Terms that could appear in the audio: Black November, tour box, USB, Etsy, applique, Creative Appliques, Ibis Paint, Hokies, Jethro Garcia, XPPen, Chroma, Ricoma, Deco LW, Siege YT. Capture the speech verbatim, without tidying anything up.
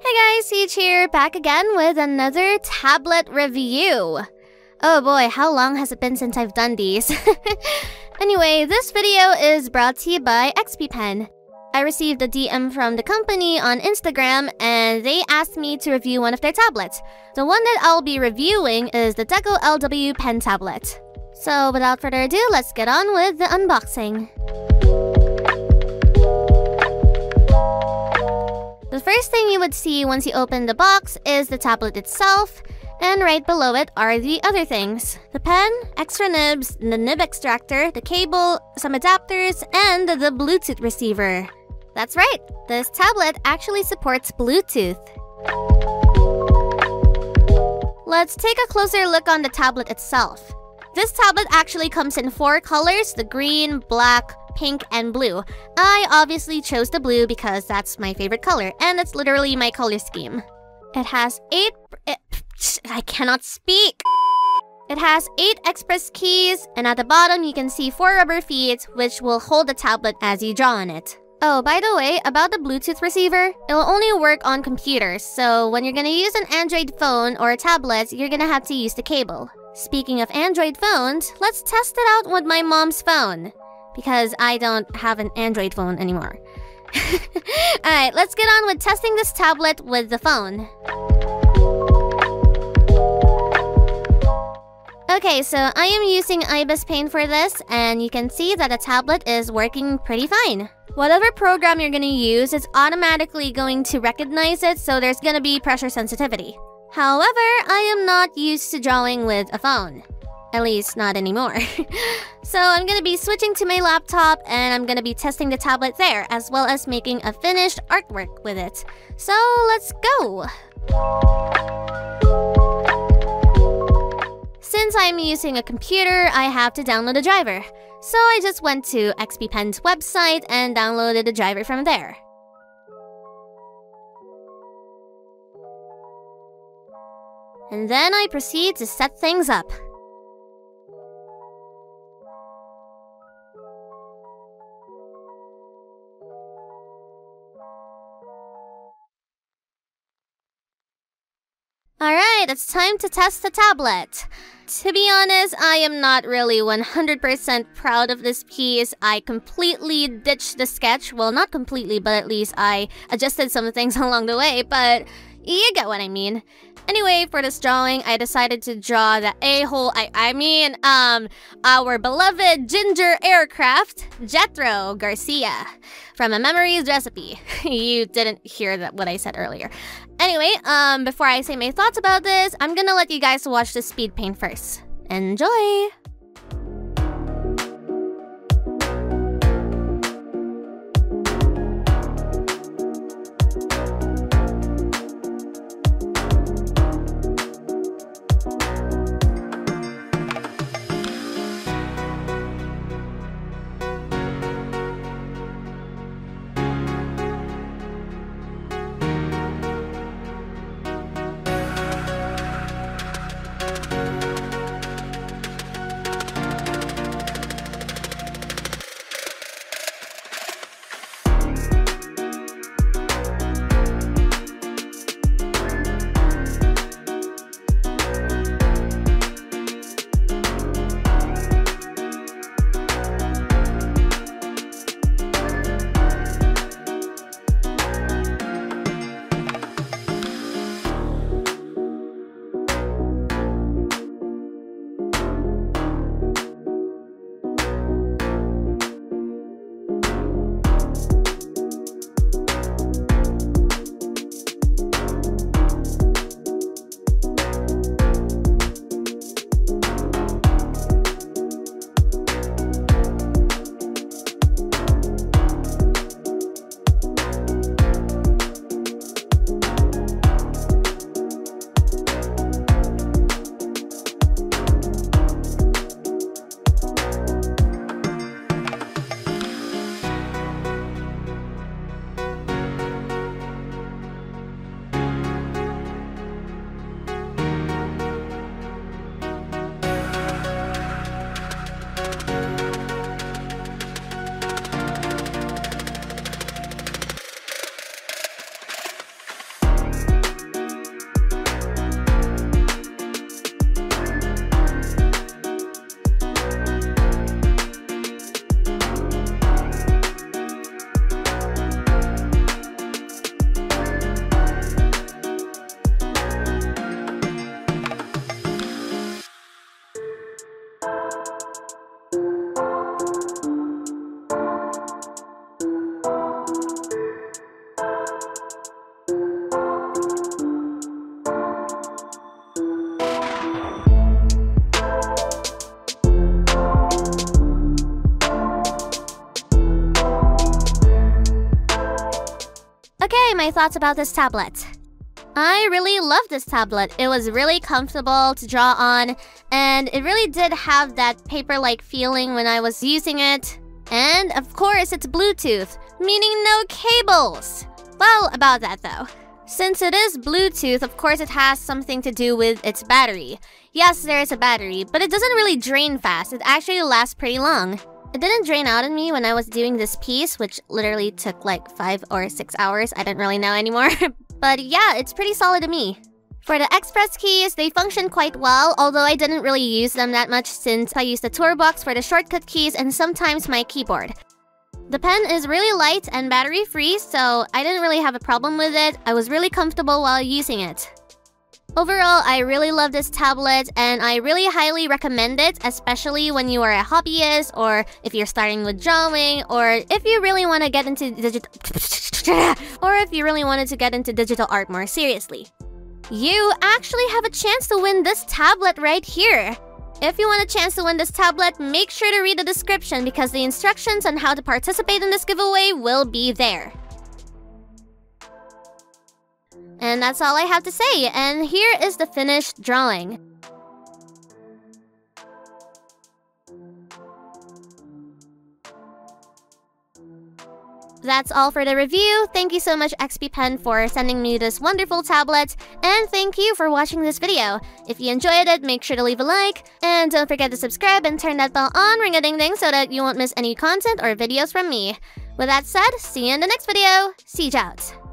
Hey guys, Siege here, back again with another tablet review. Oh boy, how long has it been since I've done these? Anyway, this video is brought to you by XPPen. I received a D M from the company on Instagram and they asked me to review one of their tablets. The one that I'll be reviewing is the Deco L W pen tablet. So without further ado, let's get on with the unboxing. The first thing you would see once you open the box is the tablet itself, and right below it are the other things. The pen, extra nibs, the nib extractor, the cable, some adapters, and the Bluetooth receiver. That's right, this tablet actually supports Bluetooth. Let's take a closer look on the tablet itself. This tablet actually comes in four colors, the green, black, pink, and blue. I obviously chose the blue because that's my favorite color, and it's literally my color scheme. It has eight... It, I cannot speak! It has eight express keys, and at the bottom you can see four rubber feet, which will hold the tablet as you draw on it. Oh, by the way, about the Bluetooth receiver, it will only work on computers, so when you're gonna use an Android phone or a tablet, you're gonna have to use the cable. Speaking of Android phones, let's test it out with my mom's phone, because I don't have an Android phone anymore. Alright, let's get on with testing this tablet with the phone. Okay, so I am using Ibis Paint for this, and you can see that the tablet is working pretty fine. Whatever program you're gonna use, it's automatically going to recognize it, so there's gonna be pressure sensitivity. However, I am not used to drawing with a phone. At least, not anymore. So I'm gonna be switching to my laptop, and I'm gonna be testing the tablet there, as well as making a finished artwork with it. So let's go! Since I'm using a computer, I have to download a driver. So I just went to XPPen's website and downloaded the driver from there. And then I proceed to set things up. Alright, it's time to test the tablet. To be honest, I am not really one hundred percent proud of this piece. I completely ditched the sketch. Well, not completely, but at least I adjusted some things along the way, but you get what I mean. Anyway, for this drawing, I decided to draw the a-hole, I, I mean, um, our beloved ginger aircraft, Jethro Garcia, from a Memories recipe. You didn't hear that what I said earlier. Anyway, um, before I say my thoughts about this, I'm gonna let you guys watch the speed paint first. Enjoy! Okay, my thoughts about this tablet. I really love this tablet. It was really comfortable to draw on, and it really did have that paper-like feeling when I was using it. And of course, it's Bluetooth, meaning no cables. Well, about that though. Since it is Bluetooth, of course it has something to do with its battery. Yes, there is a battery, but it doesn't really drain fast. It actually lasts pretty long. It didn't drain out on me when I was doing this piece, which literally took like five or six hours. I don't really know anymore. But yeah, it's pretty solid to me. For the Express keys, they function quite well, although I didn't really use them that much since I used the tour box for the shortcut keys and sometimes my keyboard. The pen is really light and battery-free, so I didn't really have a problem with it. I was really comfortable while using it. Overall, I really love this tablet, and I really highly recommend it, especially when you are a hobbyist, or if you're starting with drawing, or if you really want to get into digital... or if you really wanted to get into digital art more seriously. You actually have a chance to win this tablet right here! If you want a chance to win this tablet, make sure to read the description because the instructions on how to participate in this giveaway will be there. And that's all I have to say, and here is the finished drawing. That's all for the review. Thank you so much, XPPen, for sending me this wonderful tablet, and thank you for watching this video. If you enjoyed it, make sure to leave a like, and don't forget to subscribe and turn that bell on, ring a ding ding, so that you won't miss any content or videos from me. With that said, see you in the next video. Siege out.